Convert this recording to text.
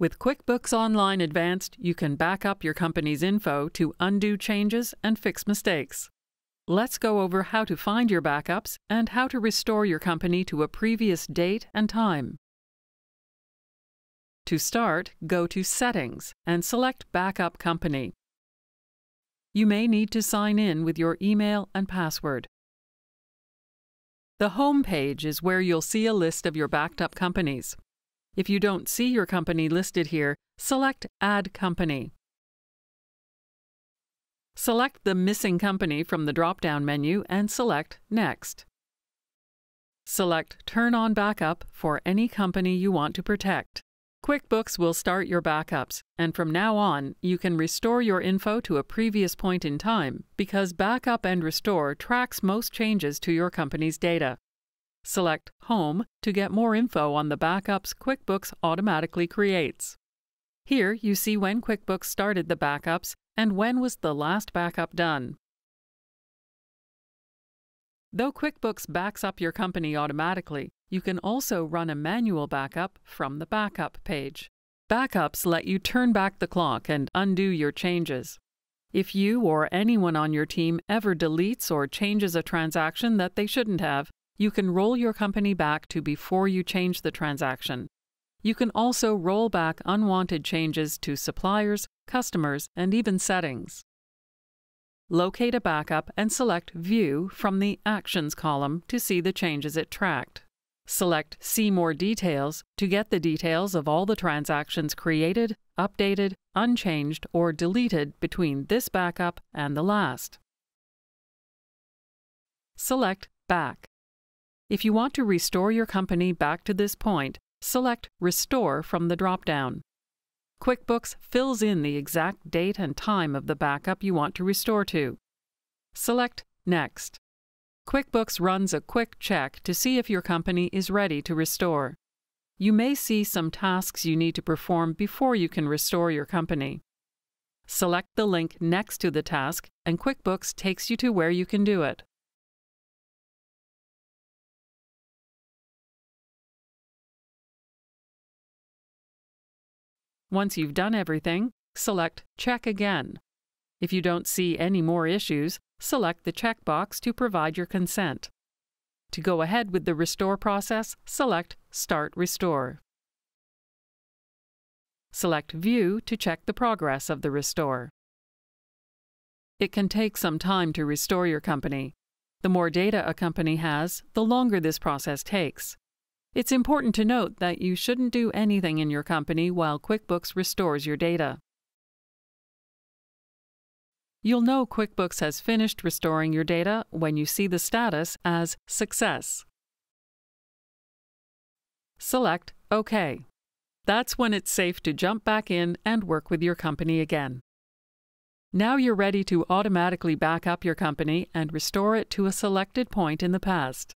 With QuickBooks Online Advanced, you can back up your company's info to undo changes and fix mistakes. Let's go over how to find your backups and how to restore your company to a previous date and time. To start, go to Settings and select Backup Company. You may need to sign in with your email and password. The home page is where you'll see a list of your backed up companies. If you don't see your company listed here, select Add Company. Select the missing company from the drop-down menu and select Next. Select Turn on Backup for any company you want to protect. QuickBooks will start your backups, and from now on, you can restore your info to a previous point in time because Backup and Restore tracks most changes to your company's data. Select Home to get more info on the backups QuickBooks automatically creates. Here you see when QuickBooks started the backups and when was the last backup done. Though QuickBooks backs up your company automatically, you can also run a manual backup from the Backup page. Backups let you turn back the clock and undo your changes. If you or anyone on your team ever deletes or changes a transaction that they shouldn't have, you can roll your company back to before you change the transaction. You can also roll back unwanted changes to suppliers, customers, and even settings. Locate a backup and select View from the Actions column to see the changes it tracked. Select See More Details to get the details of all the transactions created, updated, unchanged, or deleted between this backup and the last. Select Back. If you want to restore your company back to this point, select Restore from the drop-down. QuickBooks fills in the exact date and time of the backup you want to restore to. Select Next. QuickBooks runs a quick check to see if your company is ready to restore. You may see some tasks you need to perform before you can restore your company. Select the link next to the task, and QuickBooks takes you to where you can do it. Once you've done everything, select Check Again. If you don't see any more issues, select the checkbox to provide your consent. To go ahead with the restore process, select Start Restore. Select View to check the progress of the restore. It can take some time to restore your company. The more data a company has, the longer this process takes. It's important to note that you shouldn't do anything in your company while QuickBooks restores your data. You'll know QuickBooks has finished restoring your data when you see the status as Success. Select OK. That's when it's safe to jump back in and work with your company again. Now you're ready to automatically back up your company and restore it to a selected point in the past.